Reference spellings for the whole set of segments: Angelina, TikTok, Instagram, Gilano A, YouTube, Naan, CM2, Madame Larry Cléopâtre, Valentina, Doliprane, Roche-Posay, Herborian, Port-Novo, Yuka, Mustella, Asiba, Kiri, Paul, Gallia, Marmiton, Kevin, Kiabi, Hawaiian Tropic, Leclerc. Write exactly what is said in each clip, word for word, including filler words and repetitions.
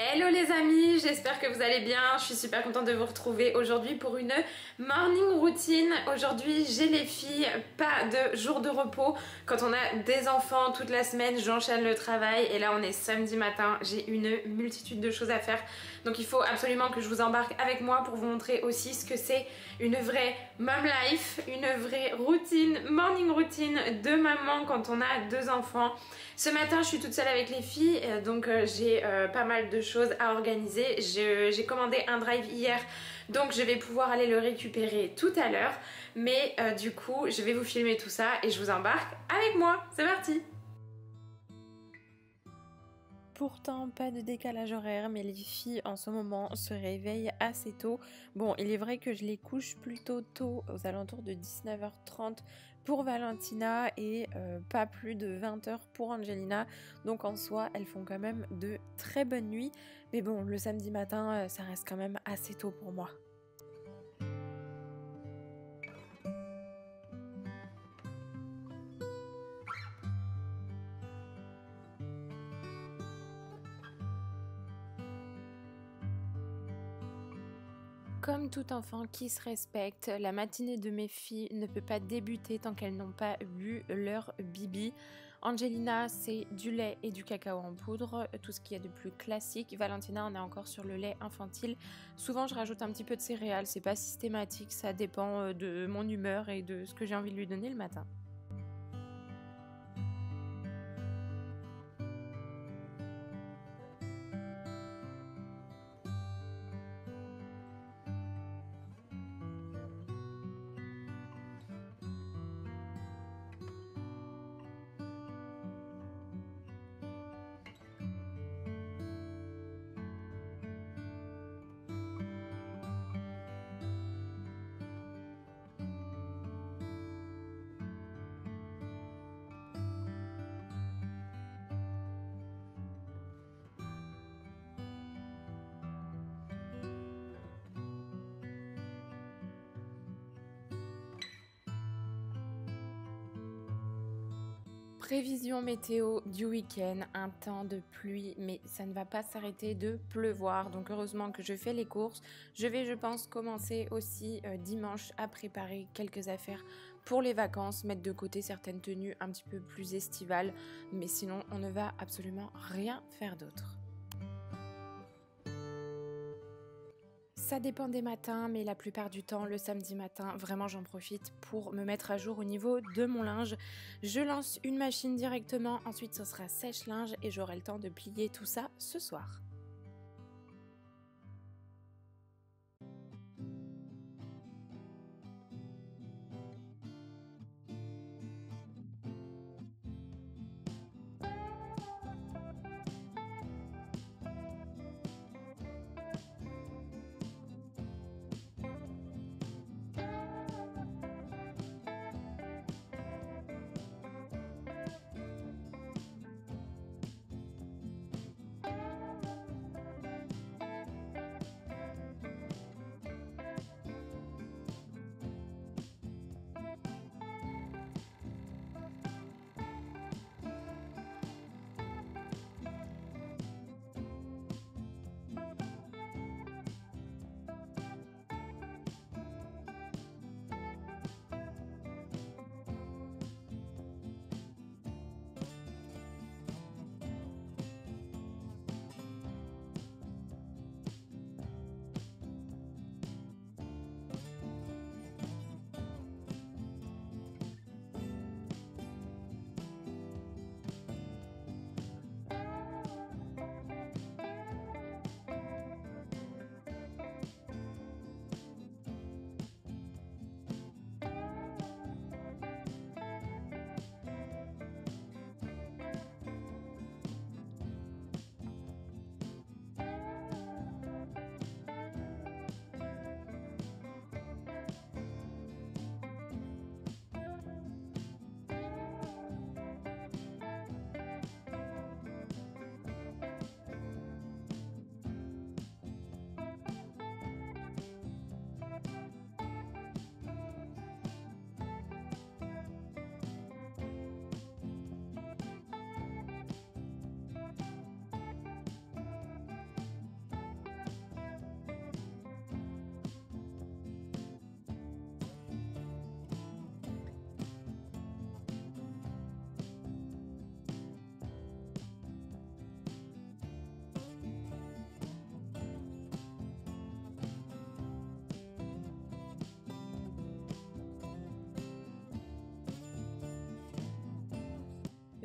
Hello les amis, j'espère que vous allez bien, je suis super contente de vous retrouver aujourd'hui pour une morning routine. Aujourd'hui j'ai les filles, pas de jour de repos, quand on a des enfants toute la semaine j'enchaîne le travail et là on est samedi matin, j'ai une multitude de choses à faire. Donc il faut absolument que je vous embarque avec moi pour vous montrer aussi ce que c'est une vraie mom life, une vraie routine, morning routine de maman quand on a deux enfants. Ce matin je suis toute seule avec les filles, donc j'ai euh, pas mal de choses à organiser. J'ai commandé un drive hier, donc je vais pouvoir aller le récupérer tout à l'heure. Mais euh, du coup je vais vous filmer tout ça et je vous embarque avec moi, c'est parti! Pourtant, pas de décalage horaire, mais les filles en ce moment se réveillent assez tôt. Bon, il est vrai que je les couche plutôt tôt, aux alentours de dix-neuf heures trente pour Valentina et euh, pas plus de vingt heures pour Angelina. Donc en soi, elles font quand même de très bonnes nuits. Mais bon, le samedi matin, ça reste quand même assez tôt pour moi. Comme tout enfant qui se respecte, la matinée de mes filles ne peut pas débuter tant qu'elles n'ont pas bu leur bibi. Angelina, c'est du lait et du cacao en poudre, tout ce qu'il y a de plus classique. Valentina, on est encore sur le lait infantile. Souvent, je rajoute un petit peu de céréales, c'est pas systématique, ça dépend de mon humeur et de ce que j'ai envie de lui donner le matin. Prévision météo du week-end, un temps de pluie, mais ça ne va pas s'arrêter de pleuvoir. Donc heureusement que je fais les courses. Je vais, je pense, commencer aussi euh, dimanche à préparer quelques affaires pour les vacances, mettre de côté certaines tenues un petit peu plus estivales, mais sinon on ne va absolument rien faire d'autre. Ça dépend des matins, mais la plupart du temps, le samedi matin, vraiment j'en profite pour me mettre à jour au niveau de mon linge. Je lance une machine directement, ensuite ce sera sèche-linge et j'aurai le temps de plier tout ça ce soir.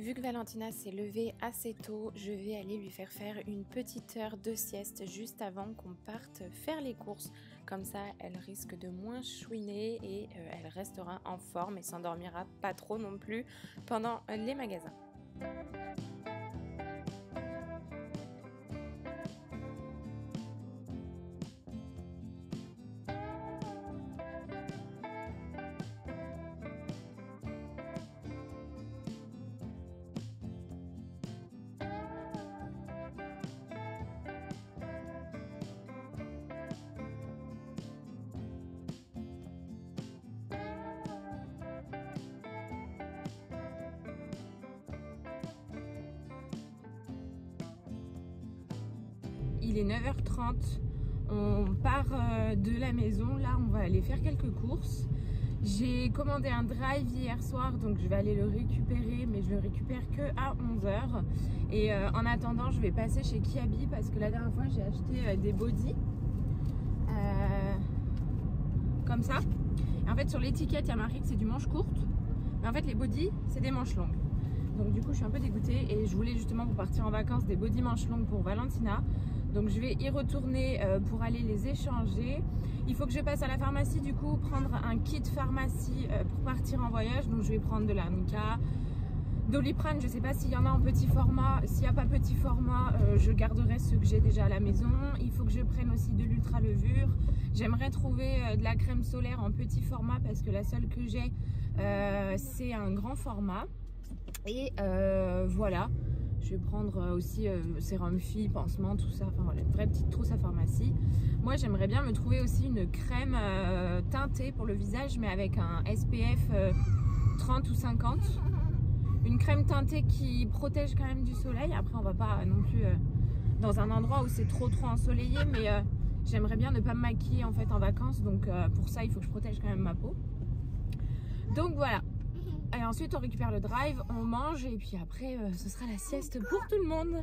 Vu que Valentina s'est levée assez tôt, je vais aller lui faire faire une petite heure de sieste juste avant qu'on parte faire les courses. Comme ça, elle risque de moins chouiner et euh, elle restera en forme et s'endormira pas trop non plus pendant les magasins. Il est neuf heures trente, on part de la maison, là on va aller faire quelques courses. J'ai commandé un drive hier soir, donc je vais aller le récupérer, mais je le récupère que à onze heures. Et euh, en attendant, je vais passer chez Kiabi parce que la dernière fois j'ai acheté euh, des bodys, euh, comme ça. Et en fait sur l'étiquette il y a marqué que c'est du manche courte, mais en fait les bodys c'est des manches longues. Donc du coup je suis un peu dégoûtée et je voulais justement pour partir en vacances des bodys manches longues pour Valentina. Donc je vais y retourner pour aller les échanger. Il faut que je passe à la pharmacie du coup, prendre un kit pharmacie pour partir en voyage. Donc je vais prendre de la Mika, Doliprane, je ne sais pas s'il y en a en petit format. S'il n'y a pas petit format, je garderai ceux que j'ai déjà à la maison. Il faut que je prenne aussi de l'ultra levure. J'aimerais trouver de la crème solaire en petit format parce que la seule que j'ai, euh, c'est un grand format. Et euh, voilà, je vais prendre aussi euh, sérum fille, pansement, tout ça, enfin voilà, une vraie petite trousse à pharmacie. Moi j'aimerais bien me trouver aussi une crème euh, teintée pour le visage, mais avec un S P F euh, trente ou cinquante. Une crème teintée qui protège quand même du soleil. Après on va pas non plus euh, dans un endroit où c'est trop trop ensoleillé, mais euh, j'aimerais bien ne pas me maquiller en fait en vacances. Donc euh, pour ça il faut que je protège quand même ma peau. Donc voilà. Et ensuite on récupère le drive, on mange et puis après euh, ce sera la sieste pour tout le monde.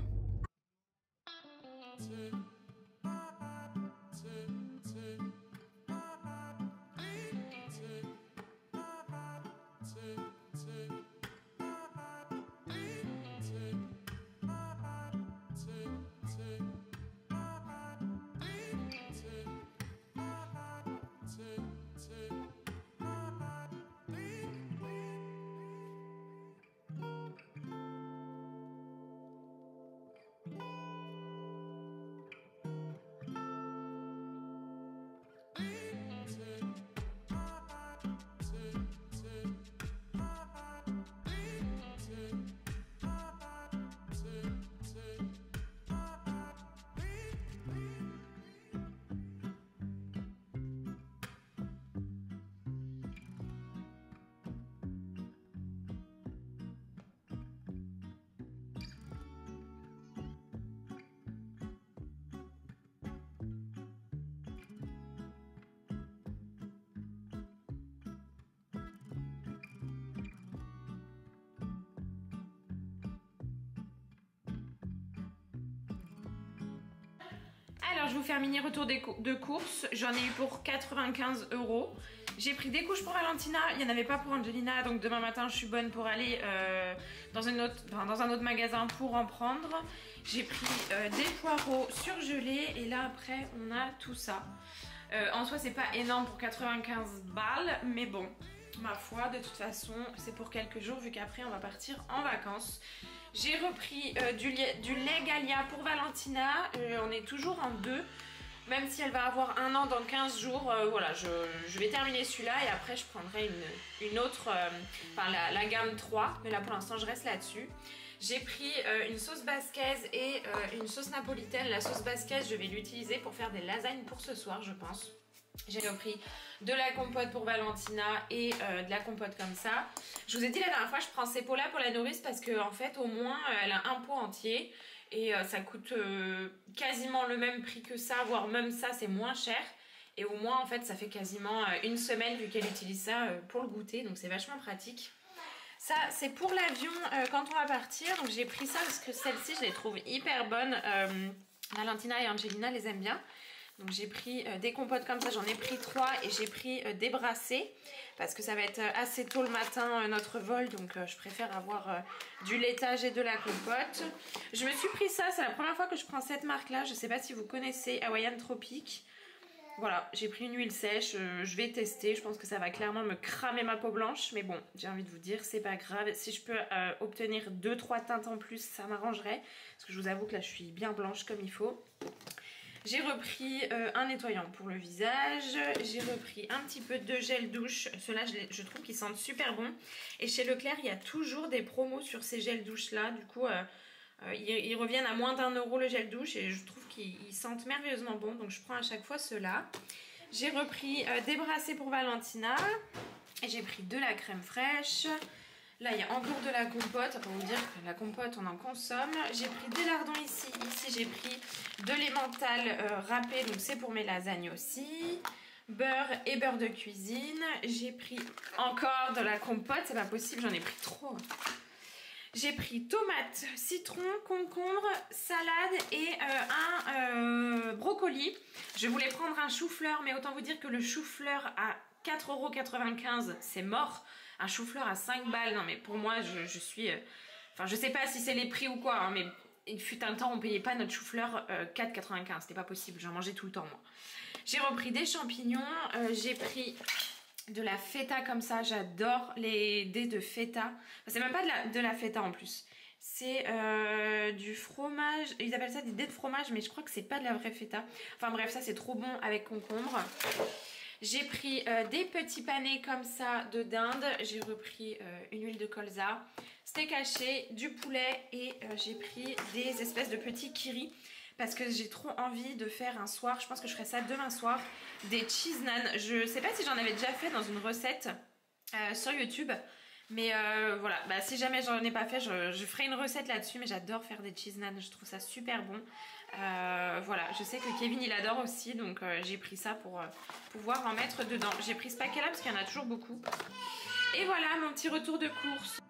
Alors je vous fais un mini retour des cou de courses, j'en ai eu pour quatre-vingt-quinze euros. J'ai pris des couches pour Valentina, il n'y en avait pas pour Angelina, donc demain matin je suis bonne pour aller euh, dans, une autre, enfin, dans un autre magasin pour en prendre. J'ai pris euh, des poireaux surgelés et là après on a tout ça. Euh, en soi c'est pas énorme pour quatre-vingt-quinze balles, mais bon, ma foi de toute façon c'est pour quelques jours vu qu'après on va partir en vacances. J'ai repris euh, du, du lait Gallia pour Valentina, euh, on est toujours en deux, même si elle va avoir un an dans quinze jours, euh, voilà, je, je vais terminer celui-là et après je prendrai une, une autre, euh, enfin la, la gamme trois, mais là pour l'instant je reste là-dessus. J'ai pris euh, une sauce basquaise et euh, une sauce napolitaine, la sauce basquaise je vais l'utiliser pour faire des lasagnes pour ce soir je pense. J'ai repris de la compote pour Valentina et euh, de la compote comme ça. Je vous ai dit la dernière fois je prends ces pots-là pour la nourrice parce que en fait au moins elle a un pot entier et euh, ça coûte euh, quasiment le même prix que ça, voire même ça c'est moins cher. Et au moins en fait ça fait quasiment euh, une semaine vu qu'elle utilise ça euh, pour le goûter, donc c'est vachement pratique. Ça c'est pour l'avion euh, quand on va partir, donc j'ai pris ça parce que celle-ci je les trouve hyper bonnes. Euh, Valentina et Angelina les aiment bien. Donc j'ai pris euh, des compotes comme ça, j'en ai pris trois et j'ai pris euh, des brassées parce que ça va être assez tôt le matin euh, notre vol, donc euh, je préfère avoir euh, du laitage et de la compote. Je me suis pris ça, c'est la première fois que je prends cette marque là, je sais pas si vous connaissez Hawaiian Tropic. Voilà, j'ai pris une huile sèche, euh, je vais tester, je pense que ça va clairement me cramer ma peau blanche, mais bon, j'ai envie de vous dire, c'est pas grave. Si je peux euh, obtenir deux trois teintes en plus, ça m'arrangerait, parce que je vous avoue que là je suis bien blanche comme il faut. J'ai repris euh, un nettoyant pour le visage, j'ai repris un petit peu de gel douche, ceux-là je, je trouve qu'ils sentent super bon. Et chez Leclerc, il y a toujours des promos sur ces gels douche-là, du coup euh, euh, ils, ils reviennent à moins d'un euro le gel douche et je trouve qu'ils sentent merveilleusement bon, donc je prends à chaque fois ceux-là. J'ai repris euh, des brassées pour Valentina, et j'ai pris de la crème fraîche. Là, il y a encore de la compote, pour vous dire que la compote, on en consomme. J'ai pris des lardons ici, ici j'ai pris de l'emmental euh, râpé, donc c'est pour mes lasagnes aussi. Beurre et beurre de cuisine. J'ai pris encore de la compote, c'est pas possible, j'en ai pris trop. J'ai pris tomates, citron, concombre, salade et euh, un euh, brocoli. Je voulais prendre un chou-fleur, mais autant vous dire que le chou-fleur à quatre euros quatre-vingt-quinze, c'est mort. Un chou-fleur à cinq balles, non mais pour moi je, je suis... Euh... Enfin je sais pas si c'est les prix ou quoi, hein, mais il fut un temps on payait pas notre chou-fleur euh, quatre euros quatre-vingt-quinze, c'était pas possible, j'en mangeais tout le temps moi. J'ai repris des champignons, euh, j'ai pris de la feta comme ça, j'adore les dés de feta. Enfin, c'est même pas de la, de la feta en plus, c'est euh, du fromage, ils appellent ça des dés de fromage mais je crois que c'est pas de la vraie feta. Enfin bref, ça c'est trop bon avec concombre. J'ai pris euh, des petits panais comme ça de dinde, j'ai repris euh, une huile de colza, steak haché, du poulet et euh, j'ai pris des espèces de petits kiris parce que j'ai trop envie de faire un soir, je pense que je ferai ça demain soir, des cheese naan. Je sais pas si j'en avais déjà fait dans une recette euh, sur YouTube, mais euh, voilà, bah, si jamais j'en ai pas fait, je, je ferai une recette là-dessus, mais j'adore faire des cheese naan, je trouve ça super bon. Euh, voilà, je sais que Kevin il adore aussi, donc euh, j'ai pris ça pour euh, pouvoir en mettre dedans. J'ai pris ce paquet là parce qu'il y en a toujours beaucoup. Et voilà mon petit retour de course.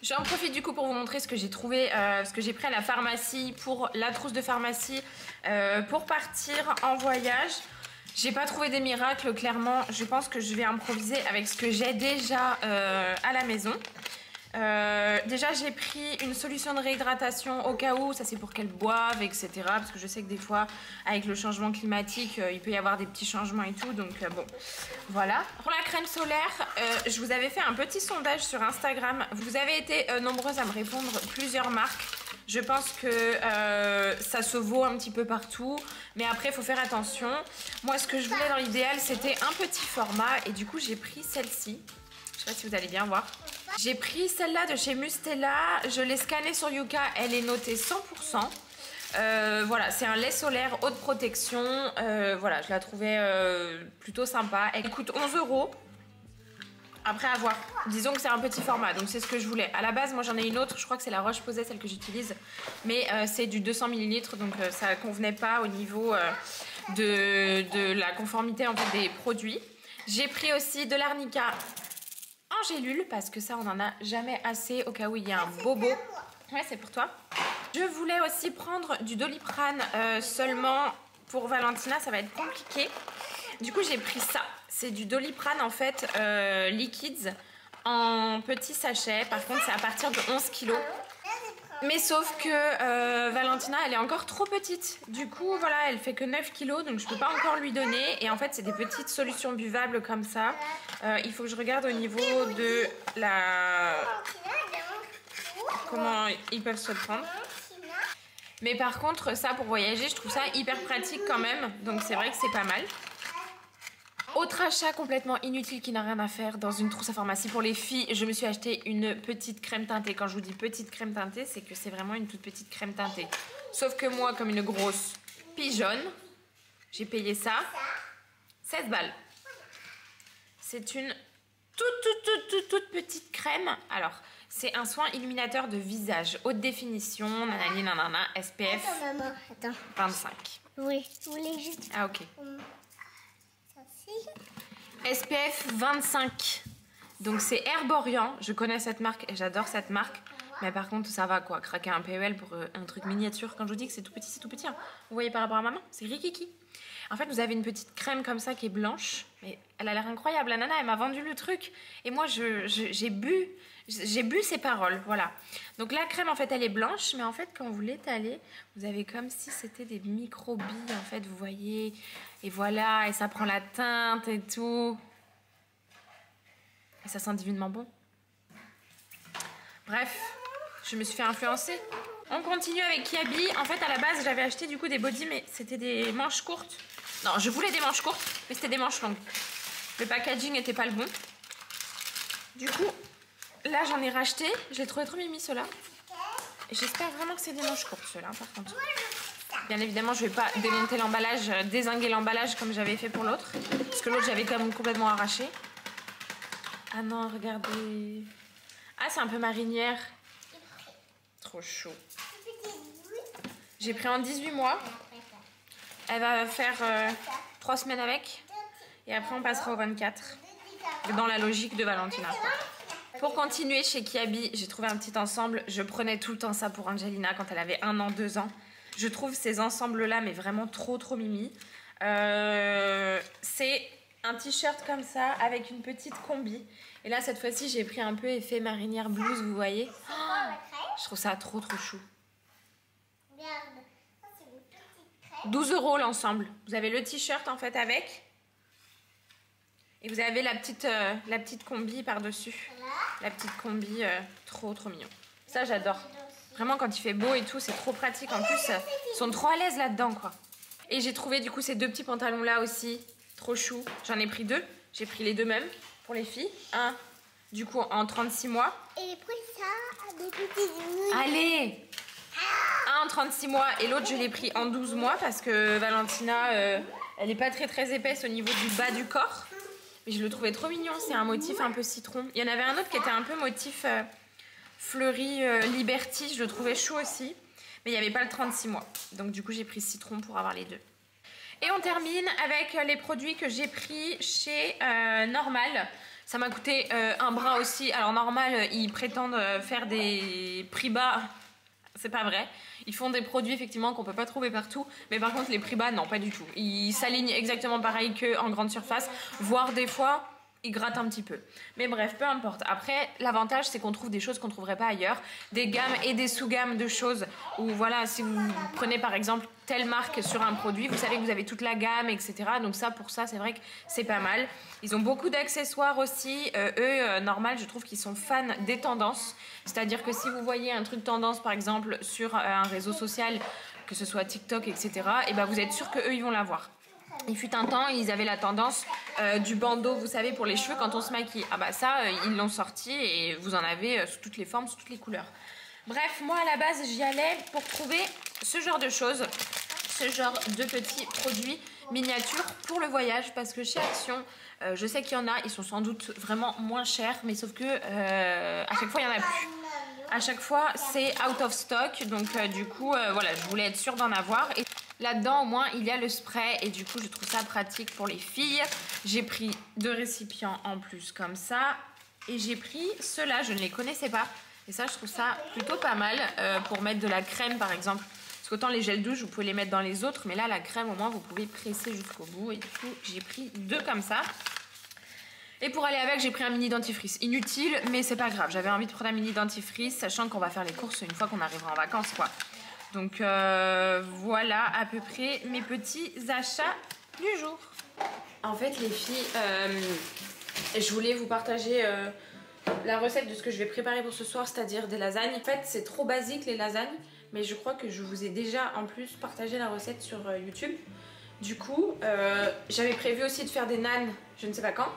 J'en profite du coup pour vous montrer ce que j'ai trouvé, euh, ce que j'ai pris à la pharmacie pour la trousse de pharmacie euh, pour partir en voyage. J'ai pas trouvé des miracles, clairement. Je pense que je vais improviser avec ce que j'ai déjà euh, à la maison. Euh, déjà j'ai pris une solution de réhydratation au cas où, ça c'est pour qu'elles boivent etc, parce que je sais que des fois avec le changement climatique euh, il peut y avoir des petits changements et tout, donc euh, bon voilà. Pour la crème solaire, euh, je vous avais fait un petit sondage sur Instagram, vous avez été euh, nombreuses à me répondre, plusieurs marques. Je pense que euh, ça se vaut un petit peu partout, mais après il faut faire attention. Moi ce que je voulais dans l'idéal c'était un petit format et du coup j'ai pris celle-ci, je sais pas si vous allez bien voir. J'ai pris celle-là de chez Mustella, je l'ai scannée sur Yuka, elle est notée cent pour cent. Euh, voilà, c'est un lait solaire haute protection, euh, voilà, je la trouvais euh, plutôt sympa. Elle coûte onze euros, après avoir, disons que c'est un petit format, donc c'est ce que je voulais. À la base, moi j'en ai une autre, je crois que c'est la Roche-Posay, celle que j'utilise, mais euh, c'est du deux cents millilitres, donc euh, ça convenait pas au niveau euh, de, de la conformité en fait, des produits. J'ai pris aussi de l'arnica en gélule, parce que ça on en a jamais assez au cas où il y a un bobo. Ouais, c'est pour toi. Je voulais aussi prendre du Doliprane euh, seulement pour Valentina, ça va être compliqué. Du coup j'ai pris ça, c'est du Doliprane en fait euh, liquides en petits sachets. Par contre c'est à partir de onze kilos. Mais sauf que euh, Valentina, elle est encore trop petite. Du coup, voilà, elle fait que neuf kilos, donc je peux pas encore lui donner. Et en fait, c'est des petites solutions buvables comme ça. Euh, il faut que je regarde au niveau de la... comment ils peuvent se prendre. Mais par contre, ça, pour voyager, je trouve ça hyper pratique quand même. Donc c'est vrai que c'est pas mal. Autre achat complètement inutile qui n'a rien à faire dans une trousse à pharmacie pour les filles, je me suis acheté une petite crème teintée. Quand je vous dis petite crème teintée, c'est que c'est vraiment une toute petite crème teintée. Sauf que moi, comme une grosse pigeonne, j'ai payé ça seize balles. C'est une toute, toute, toute, toute, toute petite crème. Alors, c'est un soin illuminateur de visage, haute définition, nanani, nanana, S P F attends, maman, attends. vingt-cinq. Oui, vous voulez juste... Ah, ok. S P F vingt-cinq. Donc c'est Herborian. Je connais cette marque et j'adore cette marque. Mais par contre ça va quoi, craquer un P E L pour un truc miniature. Quand je vous dis que c'est tout petit, c'est tout petit hein. Vous voyez par rapport à maman, c'est rikiki. En fait vous avez une petite crème comme ça qui est blanche. Mais elle a l'air incroyable, la nana elle m'a vendu le truc. Et moi je, je, j'ai bu J'ai bu ses paroles, voilà. Donc la crème en fait elle est blanche, mais en fait quand vous l'étalez, vous avez comme si c'était des micro-billes en fait, vous voyez. Et voilà, et ça prend la teinte et tout. Et ça sent divinement bon. Bref, je me suis fait influencer. On continue avec Kiabi. En fait à la base j'avais acheté du coup des bodys, mais c'était des manches courtes. Non, je voulais des manches courtes, mais c'était des manches longues. Le packaging n'était pas le bon. Du coup... là, j'en ai racheté. Je l'ai trouvé trop mimi, ceux-là. J'espère vraiment que c'est des manches courtes, ceux-là, par contre. Bien évidemment, je ne vais pas démonter l'emballage, dézinguer l'emballage comme j'avais fait pour l'autre. Parce que l'autre, j'avais quand même complètement arraché. Ah non, regardez. Ah, c'est un peu marinière. Trop chaud. J'ai pris en dix-huit mois. Elle va faire euh, trois semaines avec. Et après, on passera au vingt-quatre. Dans la logique de Valentina. Pour continuer chez Kiabi, j'ai trouvé un petit ensemble. Je prenais tout le temps ça pour Angelina quand elle avait un an, deux ans. Je trouve ces ensembles-là, mais vraiment trop, trop mimi. Euh, c'est un t-shirt comme ça, avec une petite combi. Et là, cette fois-ci, j'ai pris un peu effet marinière blouse, vous voyez. Oh, je trouve ça trop, trop chou. douze euros l'ensemble. Vous avez le t-shirt, en fait, avec... et vous avez la petite, euh, la petite combi par-dessus. La petite combi, euh, trop trop mignon. Ça j'adore. Vraiment quand il fait beau et tout, c'est trop pratique. En plus, euh, ils sont trop à l'aise là-dedans quoi. Et j'ai trouvé du coup ces deux petits pantalons là aussi. Trop chou. J'en ai pris deux. J'ai pris les deux mêmes pour les filles. Un du coup en trente-six mois. Et pour ça, des petites... Allez! Un en trente-six mois et l'autre je l'ai pris en douze mois parce que Valentina, euh, elle n'est pas très très épaisse au niveau du bas du corps. Je le trouvais trop mignon, c'est un motif un peu citron. Il y en avait un autre qui était un peu motif euh, fleuri, euh, liberty, je le trouvais chou aussi. Mais il n'y avait pas le trente-six mois. Donc du coup j'ai pris citron pour avoir les deux. Et on termine avec les produits que j'ai pris chez euh, Normal. Ça m'a coûté euh, un bras aussi. Alors Normal, ils prétendent faire des prix bas... c'est pas vrai. Ils font des produits effectivement qu'on peut pas trouver partout. Mais par contre les prix bas non pas du tout. Ils s'alignent exactement pareil qu'en grande surface. Voire des fois ils grattent un petit peu. Mais bref peu importe. Après l'avantage c'est qu'on trouve des choses qu'on trouverait pas ailleurs. Des gammes et des sous-gammes de choses. Où voilà si vous prenez par exemple telle marque sur un produit. Vous savez que vous avez toute la gamme et cetera. Donc ça pour ça c'est vrai que c'est pas mal. Ils ont beaucoup d'accessoires aussi. Euh, eux euh, Normal je trouve qu'ils sont fans des tendances. C'est-à-dire que si vous voyez un truc tendance, par exemple, sur un réseau social, que ce soit TikTok, et cetera, et ben vous êtes sûr qu'eux, ils vont l'avoir. Il fut un temps, ils avaient la tendance euh, du bandeau, vous savez, pour les cheveux, quand on se maquille. Ah bah ça, euh, ils l'ont sorti et vous en avez euh, sous toutes les formes, sous toutes les couleurs. Bref, moi, à la base, j'y allais pour trouver ce genre de choses, ce genre de petits produits miniatures pour le voyage, parce que chez Action... Euh, je sais qu'il y en a, ils sont sans doute vraiment moins chers, mais sauf que euh, à chaque fois il n'y en a plus. À chaque fois c'est out of stock, donc euh, du coup euh, voilà, je voulais être sûre d'en avoir. Et là-dedans au moins il y a le spray et du coup je trouve ça pratique pour les filles. J'ai pris deux récipients en plus comme ça et j'ai pris ceux-là, je ne les connaissais pas. Et ça je trouve ça plutôt pas mal euh, pour mettre de la crème par exemple. Parce qu'autant les gels douche, vous pouvez les mettre dans les autres. Mais là, la crème, au moins, vous pouvez presser jusqu'au bout. Et du coup, j'ai pris deux comme ça. Et pour aller avec, j'ai pris un mini dentifrice. Inutile, mais c'est pas grave. J'avais envie de prendre un mini dentifrice, sachant qu'on va faire les courses une fois qu'on arrivera en vacances, quoi. Donc euh, voilà à peu près mes petits achats du jour. En fait, les filles, euh, je voulais vous partager euh, la recette de ce que je vais préparer pour ce soir, c'est-à-dire des lasagnes. En fait, c'est trop basique les lasagnes, mais je crois que je vous ai déjà en plus partagé la recette sur euh, YouTube. Du coup, euh, j'avais prévu aussi de faire des naans, je ne sais pas quand.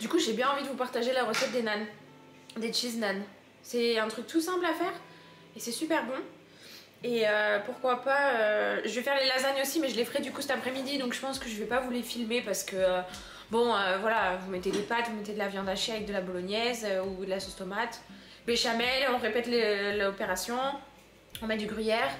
Du coup, j'ai bien envie de vous partager la recette des naans, des cheese naans. C'est un truc tout simple à faire et c'est super bon. Et euh, pourquoi pas, euh, je vais faire les lasagnes aussi, mais je les ferai du coup cet après-midi. Donc je pense que je vais pas vous les filmer parce que, euh, bon, euh, voilà, vous mettez des pâtes, vous mettez de la viande hachée avec de la bolognaise euh, ou de la sauce tomate, béchamel, on répète l'opération, on met du gruyère.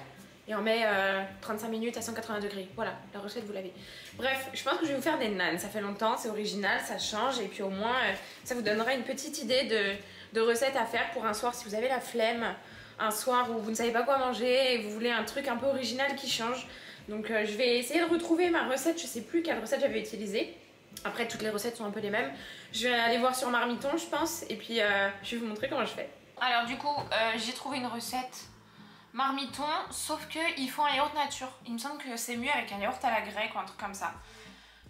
Et on met euh, trente-cinq minutes à cent quatre-vingts degrés. Voilà, la recette vous l'avez. Bref, je pense que je vais vous faire des naans. Ça fait longtemps, c'est original, ça change. Et puis au moins, euh, ça vous donnera une petite idée de, de recette à faire pour un soir. Si vous avez la flemme, un soir où vous ne savez pas quoi manger et vous voulez un truc un peu original qui change. Donc euh, je vais essayer de retrouver ma recette. Je ne sais plus quelle recette j'avais utilisée. Après, toutes les recettes sont un peu les mêmes. Je vais aller voir sur Marmiton, je pense. Et puis, euh, je vais vous montrer comment je fais. Alors du coup, euh, j'ai trouvé une recette... Marmiton, sauf qu'ils font un yaourt nature. Il me semble que c'est mieux avec un yaourt à la grecque ou un truc comme ça.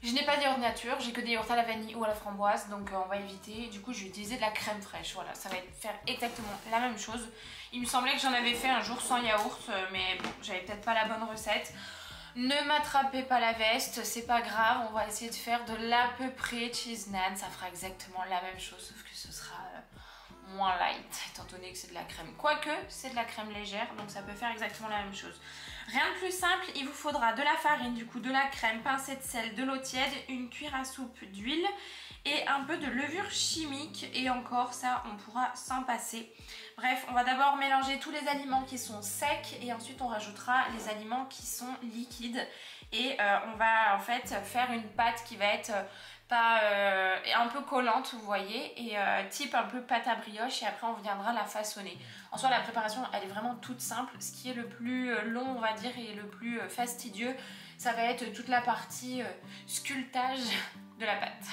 Je n'ai pas de yaourt nature, j'ai que des yaourts à la vanille ou à la framboise, donc on va éviter. Du coup, je vais utiliser de la crème fraîche. Voilà, ça va faire exactement la même chose. Il me semblait que j'en avais fait un jour sans yaourt, mais bon, j'avais peut-être pas la bonne recette. Ne m'attrapez pas la veste, c'est pas grave. On va essayer de faire de l'à peu près cheese naan. Ça fera exactement la même chose, sauf que ce sera... moins light, étant donné que c'est de la crème. Quoique, c'est de la crème légère, donc ça peut faire exactement la même chose. Rien de plus simple, il vous faudra de la farine, du coup de la crème, pincée de sel, de l'eau tiède, une cuillère à soupe d'huile et un peu de levure chimique. Et encore, ça, on pourra s'en passer. Bref, on va d'abord mélanger tous les aliments qui sont secs et ensuite on rajoutera les aliments qui sont liquides. Et euh, on va en fait faire une pâte qui va être... Pas, euh, un peu collante, vous voyez, et euh, type un peu pâte à brioche, et après on viendra la façonner. En soi, la préparation, elle est vraiment toute simple. Ce qui est le plus long, on va dire, et le plus fastidieux, ça va être toute la partie euh, sculptage de la pâte.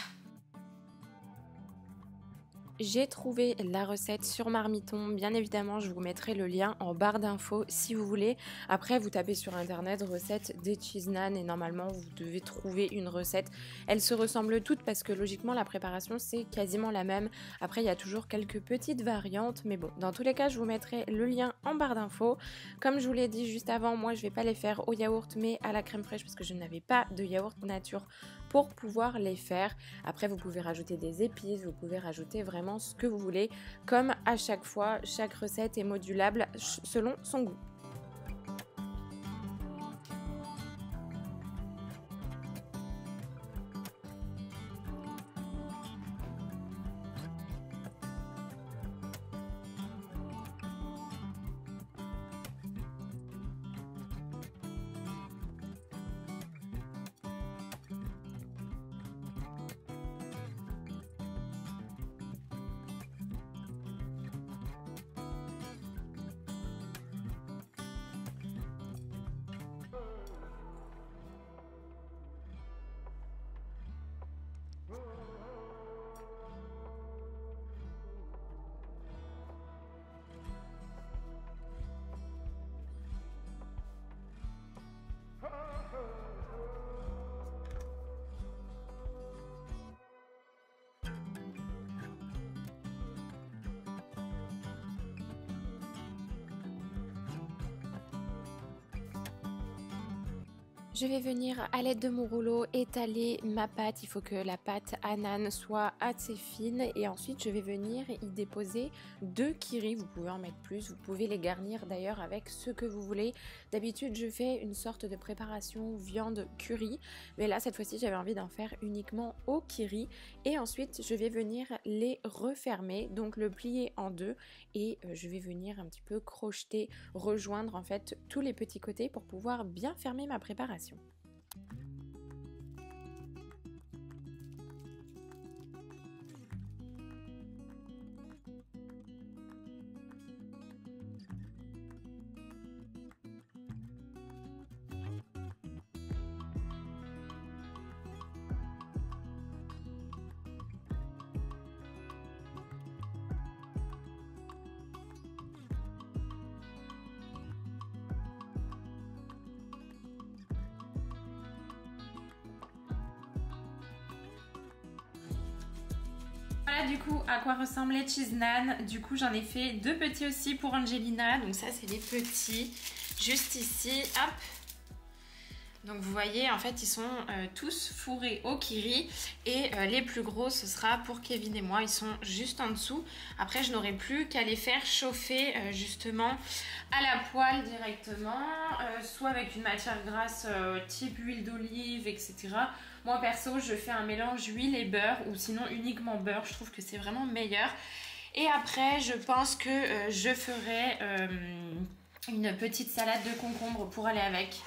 J'ai trouvé la recette sur Marmiton, bien évidemment je vous mettrai le lien en barre d'infos si vous voulez. Après vous tapez sur internet recette des cheese naans et normalement vous devez trouver une recette. Elles se ressemblent toutes parce que logiquement la préparation c'est quasiment la même. Après il y a toujours quelques petites variantes mais bon, dans tous les cas je vous mettrai le lien en barre d'infos. Comme je vous l'ai dit juste avant, moi je vais pas les faire au yaourt mais à la crème fraîche parce que je n'avais pas de yaourt nature pour pouvoir les faire. Après vous pouvez rajouter des épices, vous pouvez rajouter vraiment ce que vous voulez, comme à chaque fois, chaque recette est modulable selon son goût. Je vais venir à l'aide de mon rouleau étaler ma pâte. Il faut que la pâte à naan soit assez fine et ensuite je vais venir y déposer deux kiris. Vous pouvez en mettre plus, vous pouvez les garnir d'ailleurs avec ce que vous voulez. D'habitude je fais une sorte de préparation viande curry mais là cette fois-ci j'avais envie d'en faire uniquement au kiri et ensuite je vais venir les refermer, donc le plier en deux et je vais venir un petit peu crocheter, rejoindre en fait tous les petits côtés pour pouvoir bien fermer ma préparation. voilà du coup à quoi ressemble les cheese naan. Du coup j'en ai fait deux petits aussi pour Angelina. Donc ça c'est les petits, juste ici, hop. Donc vous voyez en fait ils sont euh, tous fourrés au kiri et euh, les plus gros ce sera pour Kevin et moi, ils sont juste en dessous. Après je n'aurai plus qu'à les faire chauffer euh, justement à la poêle directement, euh, soit avec une matière grasse euh, type huile d'olive etc. Moi perso je fais un mélange huile et beurre ou sinon uniquement beurre, je trouve que c'est vraiment meilleur. Et après je pense que euh, je ferai euh, une petite salade de concombre pour aller avec.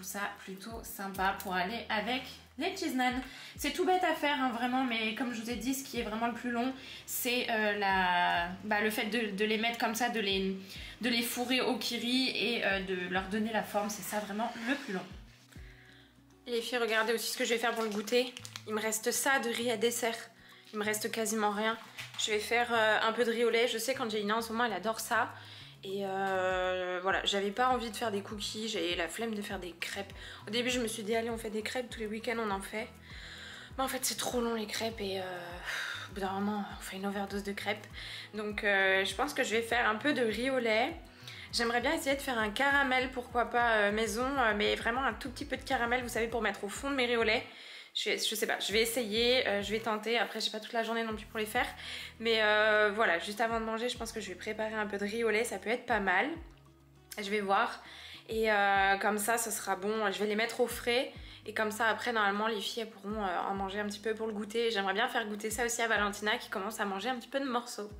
Ça plutôt sympa pour aller avec les cheese naan. C'est tout bête à faire hein, vraiment, mais comme je vous ai dit ce qui est vraiment le plus long c'est euh, la... bah, le fait de, de les mettre comme ça, de les, de les fourrer au kiri et euh, de leur donner la forme, c'est ça vraiment le plus long. Et les filles regardez aussi ce que je vais faire pour le goûter, il me reste ça de riz à dessert, il me reste quasiment rien. Je vais faire euh, un peu de riz au lait, je sais qu'Angelina en ce moment elle adore ça. Et euh, voilà, j'avais pas envie de faire des cookies, j'avais la flemme de faire des crêpes. Au début je me suis dit allez on fait des crêpes, tous les week-ends on en fait. Mais en fait c'est trop long les crêpes et euh, au bout d'un moment on fait une overdose de crêpes. Donc euh, je pense que je vais faire un peu de riz au lait. J'aimerais bien essayer de faire un caramel, pourquoi pas euh, maison, euh, mais vraiment un tout petit peu de caramel, vous savez, pour mettre au fond de mes riz au lait. Je, je sais pas, je vais essayer, euh, je vais tenter, après j'ai pas toute la journée non plus pour les faire. Mais euh, voilà, juste avant de manger, je pense que je vais préparer un peu de riz au lait, ça peut être pas mal. Je vais voir. Et euh, comme ça, ce sera bon, je vais les mettre au frais. Et comme ça, après, normalement, les filles elles pourront euh, en manger un petit peu pour le goûter. J'aimerais bien faire goûter ça aussi à Valentina qui commence à manger un petit peu de morceaux.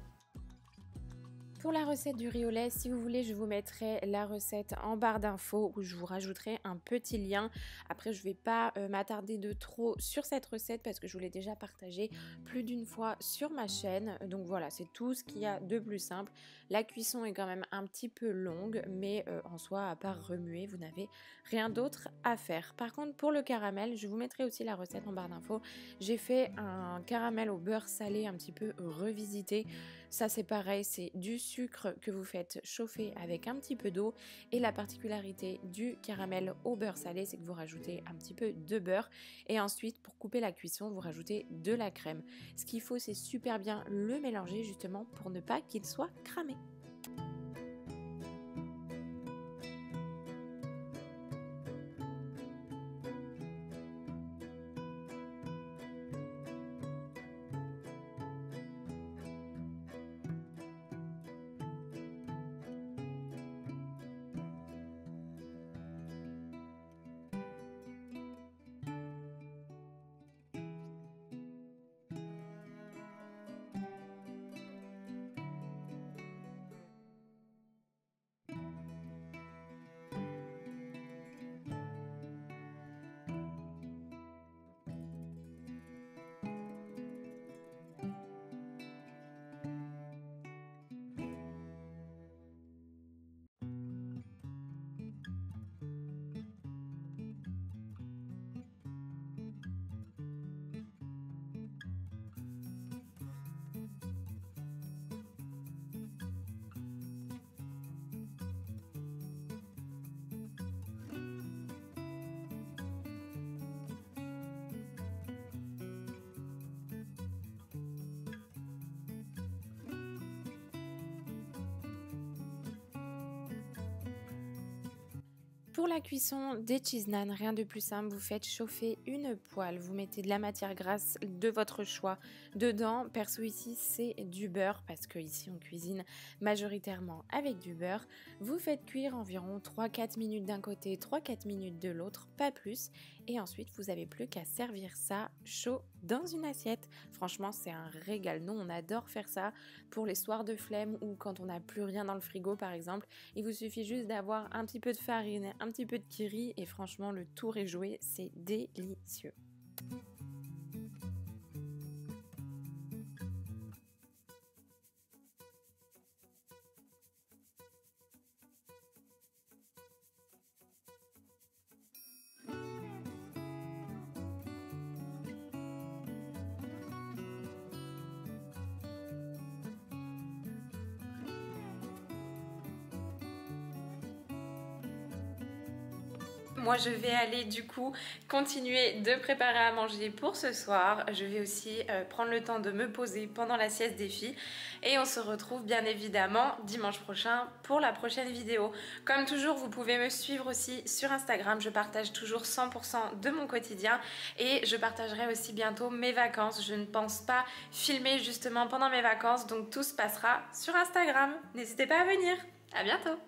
Pour la recette du riz au lait, si vous voulez, je vous mettrai la recette en barre d'infos où je vous rajouterai un petit lien. Après, je ne vais pas euh, m'attarder de trop sur cette recette parce que je vous l'ai déjà partagée plus d'une fois sur ma chaîne. Donc voilà, c'est tout ce qu'il y a de plus simple. La cuisson est quand même un petit peu longue, mais euh, en soi, à part remuer, vous n'avez rien d'autre à faire. Par contre, pour le caramel, je vous mettrai aussi la recette en barre d'infos. J'ai fait un caramel au beurre salé un petit peu revisité. Ça, c'est pareil, c'est du sucre que vous faites chauffer avec un petit peu d'eau, et la particularité du caramel au beurre salé c'est que vous rajoutez un petit peu de beurre et ensuite pour couper la cuisson vous rajoutez de la crème. Ce qu'il faut c'est super bien le mélanger justement pour ne pas qu'il soit cramé. Pour la cuisson des cheese naan, rien de plus simple, vous faites chauffer une poêle, vous mettez de la matière grasse de votre choix dedans. Perso ici c'est du beurre parce que ici on cuisine majoritairement avec du beurre. Vous faites cuire environ trois à quatre minutes d'un côté, trois à quatre minutes de l'autre, pas plus. Et ensuite vous n'avez plus qu'à servir ça chaud dans une assiette. Franchement c'est un régal, nous on adore faire ça pour les soirs de flemme ou quand on n'a plus rien dans le frigo par exemple. Il vous suffit juste d'avoir un petit peu de farine, un petit peu de kiri et franchement le tour est joué, c'est délicieux. Moi je vais aller du coup continuer de préparer à manger pour ce soir. Je vais aussi euh, prendre le temps de me poser pendant la sieste des filles. Et on se retrouve bien évidemment dimanche prochain pour la prochaine vidéo. Comme toujours, vous pouvez me suivre aussi sur Instagram. Je partage toujours cent pour cent de mon quotidien. Et je partagerai aussi bientôt mes vacances. Je ne pense pas filmer justement pendant mes vacances. Donc tout se passera sur Instagram. N'hésitez pas à venir. À bientôt!